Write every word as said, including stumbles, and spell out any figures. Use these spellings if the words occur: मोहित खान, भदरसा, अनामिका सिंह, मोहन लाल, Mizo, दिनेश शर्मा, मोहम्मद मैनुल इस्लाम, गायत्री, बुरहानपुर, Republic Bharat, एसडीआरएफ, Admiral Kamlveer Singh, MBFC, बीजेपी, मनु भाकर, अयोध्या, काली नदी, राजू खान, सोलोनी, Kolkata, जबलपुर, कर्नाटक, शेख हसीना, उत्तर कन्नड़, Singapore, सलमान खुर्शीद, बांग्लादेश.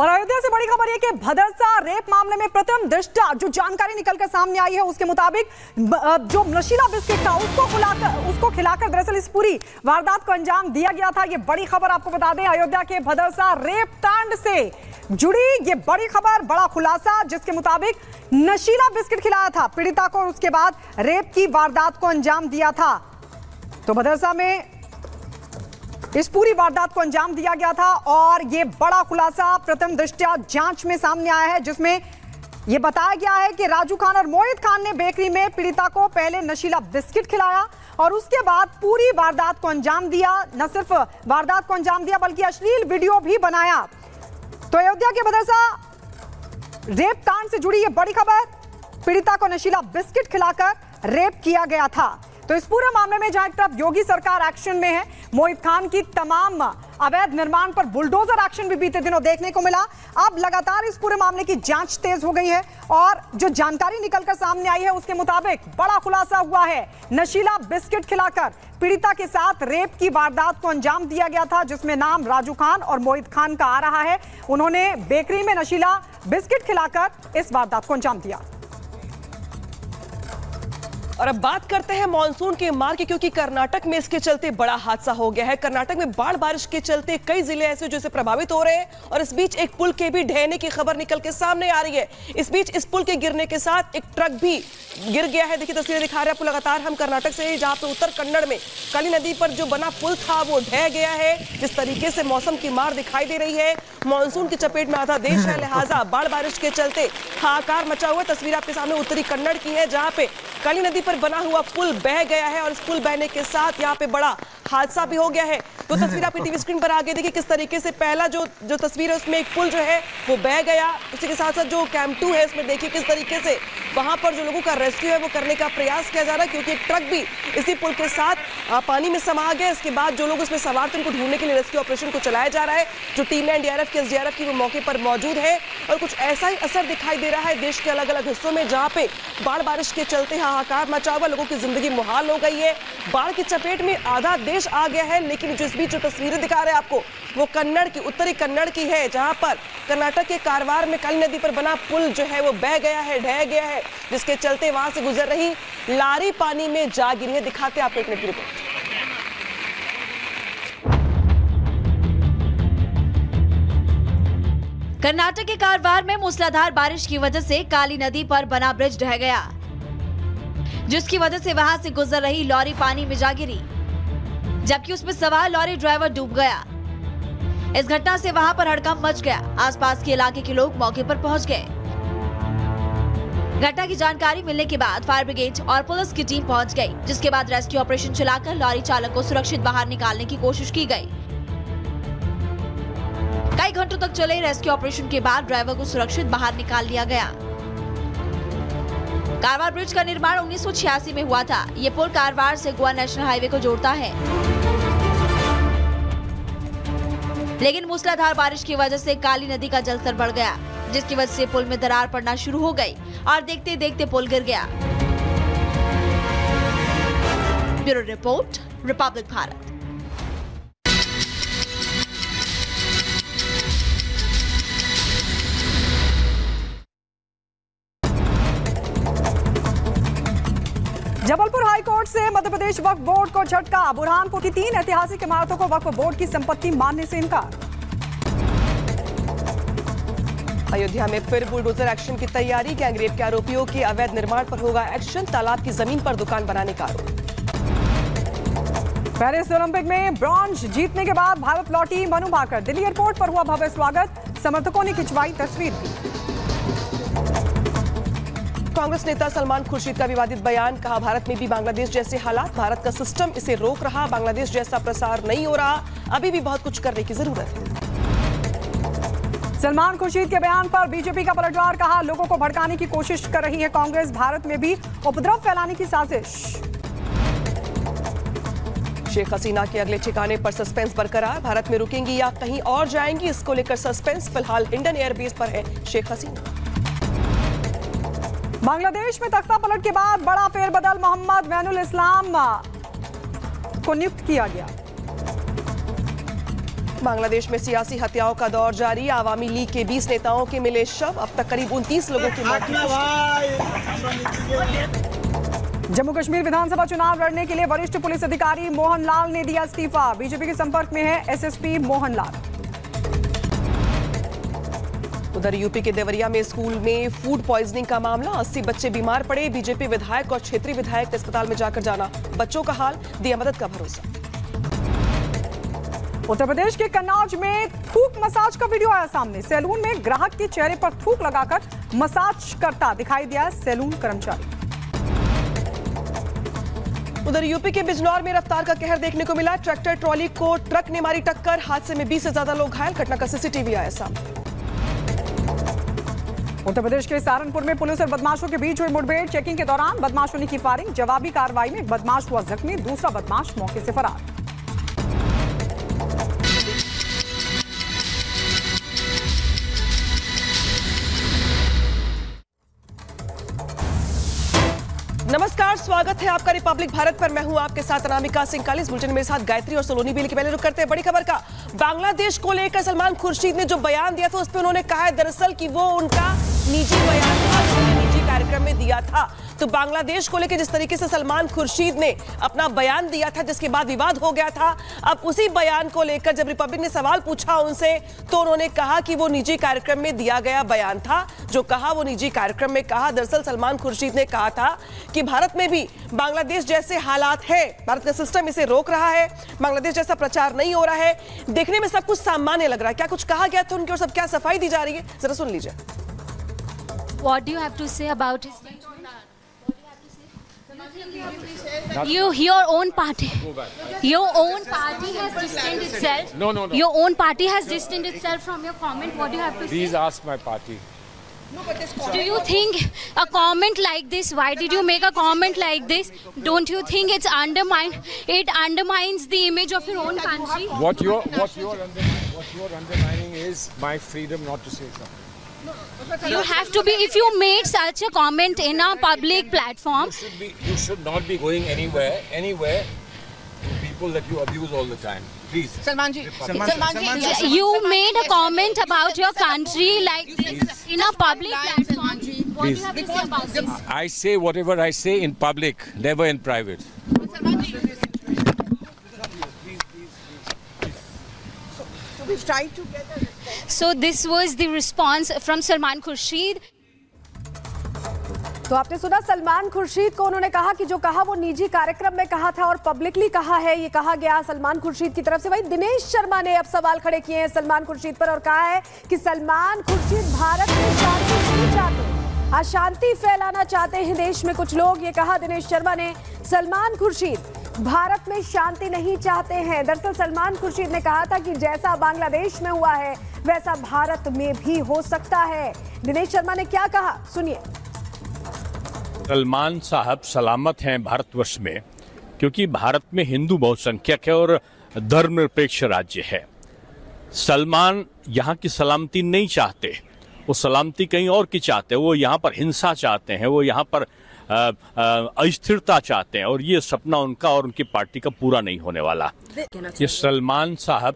और अयोध्या से बड़ी खबर है कि भदरसा रेप मामले में प्रथम दृष्टा जो जानकारी निकलकर सामने आई है उसके मुताबिक जो नशीला बिस्किट था उसको खिलाकर उसको खिलाकर दरअसल इस पूरी वारदात को अंजाम दिया गया था। यह बड़ी खबर आपको बता दें, अयोध्या के भदरसा रेप कांड से जुड़ी ये बड़ी खबर, बड़ा खुलासा, जिसके मुताबिक नशीला बिस्किट खिलाया था पीड़िता को और उसके बाद रेप की वारदात को अंजाम दिया था। तो भदरसा में इस पूरी वारदात को अंजाम दिया गया था और ये बड़ा खुलासा प्रथम दृष्टया जांच में सामने आया है, जिसमें ये बताया गया है कि राजू खान और मोहित खान ने बेकरी में पीड़िता को पहले नशीला बिस्किट खिलाया और उसके बाद पूरी वारदात को अंजाम दिया। न सिर्फ वारदात को अंजाम दिया बल्कि अश्लील वीडियो भी बनाया। तो अयोध्या के भदरसा रेप कांड से जुड़ी ये बड़ी खबर, पीड़िता को नशीला बिस्किट खिलाकर रेप किया गया था। तो इस पूरे मामले में जहां एक तरफ योगी सरकार एक्शन में है, मोहित खान की तमाम अवैध निर्माण पर बुलडोजर एक्शन भी बीते दिनों देखने को मिला। अब लगातार इस पूरे मामले की जांच तेज हो गई है और जो जानकारी निकलकर सामने आई है उसके मुताबिक बड़ा खुलासा हुआ है। नशीला बिस्किट खिलाकर पीड़िता के साथ रेप की वारदात को अंजाम दिया गया था, जिसमें नाम राजू खान और मोहित खान का आ रहा है। उन्होंने बेकरी में नशीला बिस्किट खिलाकर इस वारदात को अंजाम दिया। और अब बात करते हैं मॉनसून के मार की, क्योंकि कर्नाटक में इसके चलते बड़ा हादसा हो गया है। कर्नाटक में बाढ़ बारिश के चलते कई जिले ऐसे जिससे प्रभावित हो रहे हैं और इस बीच एक पुल के भी ढहने की खबर निकल के सामने आ रही है। इस बीच इस पुल के गिरने के साथ एक ट्रक भी गिर गया है। देखिए तस्वीरें दिखा रहे हैं आपको लगातार हम कर्नाटक से, जहाँ पे उत्तर कन्नड़ में काली नदी पर जो बना पुल था वो ढह गया है। जिस तरीके से मौसम की मार दिखाई दे रही है, मानसून की चपेट में आधा देश है, लिहाजा बाढ़ बारिश के चलते हाहाकार मचा हुआ। तस्वीर आपके सामने उत्तरी कन्नड़ की है, जहाँ पे काली नदी पर बना हुआ पुल बह गया है और इस पुल बहने के साथ यहाँ पे बड़ा हादसा भी हो गया है। तो तस्वीर आपकी टीवी स्क्रीन पर आगे देखिए, किस तरीके से पहला जो जो तस्वीर है उसमें एक पुल जो है वो बह गया। उसी के साथ साथ जो कैंप टू है इसमें देखिए किस तरीके से वहाँ पर जो लोगों का रेस्क्यू है वो करने का प्रयास किया जा रहा है, क्योंकि एक ट्रक भी इसी पुल के साथ पानी में समा गया। इसके बाद जो लोग उसमें सवार थे उनको ढूंढने के लिए रेस्क्यू ऑपरेशन को चलाया जा रहा है। जो टीम है एनडीआरएफ की, एसडीआरएफ की, वो मौके पर मौजूद है और कुछ ऐसा ही असर दिखाई दे रहा है देश के अलग अलग हिस्सों में, जहाँ पे बाढ़ बारिश के चलते हाहाकार मचा हुआ, लोगों की जिंदगी मुहाल हो गई है। बाढ़ की चपेट में आधा देश आ गया है। लेकिन जिस बीच जो तस्वीरें दिखा रहे हैं आपको वो कन्नड़ की, उत्तरी कन्नड़ की है, जहां पर कर्नाटक के कारवार में काली नदी पर बना पुल जो है वो बह गया है, ढह गया है, जिसके चलते वहां से गुजर रही लारी पानी में जा गिरी है। दिखाते हैं आप एक मिनट की रिपोर्ट। कर्नाटक के कारवार में मूसलाधार बारिश की वजह से काली नदी पर बना ब्रिज ढह गया, जिसकी वजह से वहां से गुजर रही लॉरी पानी में जा गिरी, जबकि उसमें सवार लॉरी ड्राइवर डूब गया। इस घटना से वहां पर हड़कंप मच गया। आसपास के इलाके के लोग मौके पर पहुंच गए। घटना की जानकारी मिलने के बाद फायर ब्रिगेड और पुलिस की टीम पहुंच गई, जिसके बाद रेस्क्यू ऑपरेशन चलाकर लॉरी चालक को सुरक्षित बाहर निकालने की कोशिश की गई। कई घंटों तक चले रेस्क्यू ऑपरेशन के बाद ड्राइवर को सुरक्षित बाहर निकाल लिया गया। कारवार ब्रिज का निर्माण उन्नीस सौ छियासी में हुआ था। ये पुल कारवार से गोवा नेशनल हाईवे को जोड़ता है, लेकिन मूसलाधार बारिश की वजह से काली नदी का जलस्तर बढ़ गया, जिसकी वजह से पुल में दरार पड़ना शुरू हो गई और देखते देखते पुल गिर गया। Bureau report, republic Bharat. जबलपुर high court से मध्य प्रदेश वक्फ बोर्ड को झटका, बुरहानपुर की तीन ऐतिहासिक इमारतों को वक्फ बोर्ड की संपत्ति मानने से इनकार। अयोध्या में फिर बुलडोजर एक्शन की तैयारी, गैंगरेप के आरोपियों के अवैध निर्माण पर होगा एक्शन, तालाब की जमीन पर दुकान बनाने का आरोप। पेरिस ओलंपिक में ब्रॉन्ज जीतने के बाद भारत लौटी मनु भाकर, दिल्ली एयरपोर्ट पर हुआ भव्य स्वागत, समर्थकों ने खिंचवाई तस्वीर की। कांग्रेस नेता सलमान खुर्शीद का विवादित बयान, कहा भारत में भी बांग्लादेश जैसे हालात, भारत का सिस्टम इसे रोक रहा, बांग्लादेश जैसा प्रसार नहीं हो रहा, अभी भी बहुत कुछ करने की जरूरत है। सलमान खुर्शीद के बयान पर बीजेपी का पलटवार, कहा लोगों को भड़काने की कोशिश कर रही है कांग्रेस, भारत में भी उपद्रव फैलाने की साजिश। शेख हसीना के अगले ठिकाने पर सस्पेंस बरकरार, भारत में रुकेंगी या कहीं और जाएंगी, इसको लेकर सस्पेंस, फिलहाल इंडियन एयरबेस पर है शेख हसीना। बांग्लादेश में तख्ता पलट के बाद बड़ा फेरबदल, मोहम्मद मैनुल इस्लाम को नियुक्त किया गया। बांग्लादेश में सियासी हत्याओं का दौर जारी। आवामी लीग के बीस नेताओं के मिले शव, अब तक करीब उनतीस लोगों की मौत। जम्मू कश्मीर विधानसभा चुनाव लड़ने के लिए वरिष्ठ पुलिस अधिकारी मोहन लाल ने दिया इस्तीफा। बीजेपी के संपर्क में है एसएसपी मोहन लाल। उधर यूपी के देवरिया में स्कूल में फूड पॉइजनिंग का मामला, अस्सी बच्चे बीमार पड़े। बीजेपी विधायक और क्षेत्रीय विधायक अस्पताल में जाकर जाना बच्चों का हाल, दिया मदद का भरोसा। उत्तर प्रदेश के कन्नौज में थूक मसाज का वीडियो आया सामने। सैलून में ग्राहक के चेहरे पर थूक लगाकर मसाज करता दिखाई दिया सैलून कर्मचारी। उधर यूपी के बिजनौर में रफ्तार का कहर देखने को मिला। ट्रैक्टर ट्रॉली को ट्रक ने मारी टक्कर, हादसे में बीस से ज्यादा लोग घायल। घटना का सीसीटीवी आया सामने। उत्तर प्रदेश के सहारनपुर में पुलिस और बदमाशों के बीच हुई मुठभेड़। चेकिंग के दौरान बदमाशों ने की फायरिंग। जवाबी कार्रवाई में एक बदमाश हुआ जख्मी, दूसरा बदमाश मौके से फरार। नमस्कार, स्वागत है आपका रिपब्लिक भारत पर। मैं हूं आपके साथ अनामिका सिंह। काली इस बुलेटिन मेरे साथ गायत्री और सोलोनी भी। लेकिन पहले रुक करते हैं बड़ी खबर का। बांग्लादेश को लेकर सलमान खुर्शीद ने जो बयान दिया था उस पर उन्होंने कहा है दरअसल कि वो उनका निजी बयान था, निजी कार्यक्रम में दिया था। तो बांग्लादेश को लेकर जिस तरीके से सलमान खुर्शीद ने अपना बयान दिया था जिसके बाद विवाद हो गया था, अब उसी बयान को लेकर जब रिपब्लिक ने सवाल पूछा उनसे तो उन्होंने कहा कि वो निजी कार्यक्रम में दिया गया बयान था। जो कहा वो निजी कार्यक्रम में कहा। दरअसल सलमान खुर्शीद ने कहा था कि भारत में भी बांग्लादेश जैसे हालात है, भारत का सिस्टम इसे रोक रहा है, बांग्लादेश जैसा प्रचार नहीं हो रहा है, देखने में सब कुछ सामान्य लग रहा है। क्या कुछ कहा गया था उनकी और सब क्या सफाई दी जा रही है, जरा सुन लीजिए। What do you have to say about his speech or not? What do you have to say? You, your own party, your own party has distanced itself. No, no, no. Your own party has distanced itself from your comment. What do you have to say? Please ask my party. No, but this comment. Do you think a comment like this? Why did you make a comment like this? Don't you think it's undermined? It undermines the image of your own country. What you, what you are undermining, what you are undermining is my freedom not to say something. You have to be. If you made such a comment in a public platform, you should be. You should not be going anywhere, anywhere to people that you abuse all the time. Please, Salman ji, Salman ji, you made a comment about your country like this in a public platform. What do you have to say about this? I say whatever I say in public, never in private. We tried to get a response. So this was the response from Salman Khurshid. तो आपने सुना सलमान खुर्शीद को, उन्होंने कहा कि जो कहा वो निजी कार्यक्रम में कहा था और पब्लिकली कहा है, ये कहा गया सलमान खुर्शीद की तरफ से। वहीं दिनेश शर्मा ने अब सवाल खड़े किए हैं सलमान खुर्शीद पर और कहा है कि सलमान खुर्शीद भारत में शांति नहीं चाहते, अशांति फैलाना चाहते हैं देश में कुछ लोग। ये कहा दिनेश शर्मा ने, सलमान खुर्शीद भारत में शांति नहीं चाहते हैं। दरअसल सलमान खुर्शीद ने कहा था कि जैसा बांग्लादेश में हुआ है वैसा भारत में भी हो सकता है। दिनेश शर्मा ने क्या कहा, सुनिए। सलमान साहब सलामत हैं भारतवर्ष में, क्योंकि भारत में हिंदू बहुसंख्यक है और धर्मनिरपेक्ष राज्य है। सलमान यहाँ की सलामती नहीं चाहते, वो सलामती कहीं और की चाहते हैं। वो यहाँ पर हिंसा चाहते हैं, वो यहाँ पर अस्थिरता चाहते हैं, और ये सपना उनका और उनकी पार्टी का पूरा नहीं होने वाला। ये सलमान साहब